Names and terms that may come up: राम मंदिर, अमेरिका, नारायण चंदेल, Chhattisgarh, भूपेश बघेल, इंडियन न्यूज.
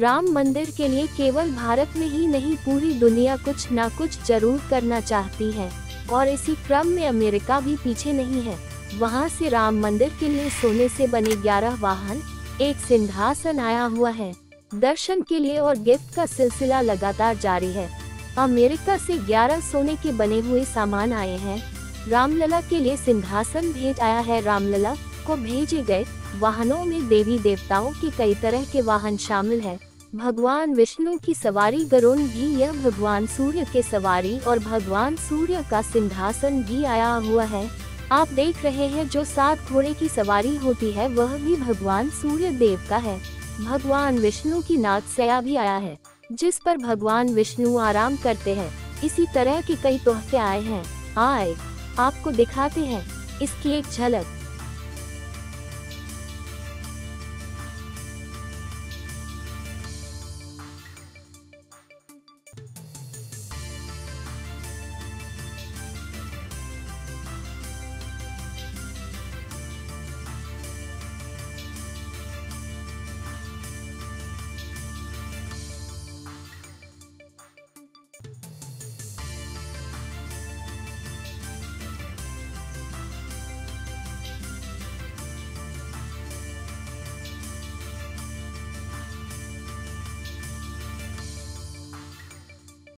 राम मंदिर के लिए केवल भारत में ही नहीं पूरी दुनिया कुछ ना कुछ जरूर करना चाहती है और इसी क्रम में अमेरिका भी पीछे नहीं है। वहां से राम मंदिर के लिए सोने से बने 11 वाहन, एक सिंहासन आया हुआ है। दर्शन के लिए और गिफ्ट का सिलसिला लगातार जारी है। अमेरिका से 11 सोने के बने हुए सामान आए हैं। रामलला के लिए सिंहासन भेंट आया है। रामलला को भेजे गए वाहनों में देवी देवताओं के कई तरह के वाहन शामिल हैं। भगवान विष्णु की सवारी गरुण भी, यह भगवान सूर्य के सवारी और भगवान सूर्य का सिंहासन भी आया हुआ है। आप देख रहे हैं जो 7 घोड़े की सवारी होती है वह भी भगवान सूर्य देव का है। भगवान विष्णु की नागसया भी आया है जिस पर भगवान विष्णु आराम करते हैं। इसी तरह के कई तोहफे आए हैं। आए आपको दिखाते हैं इसकी एक झलक।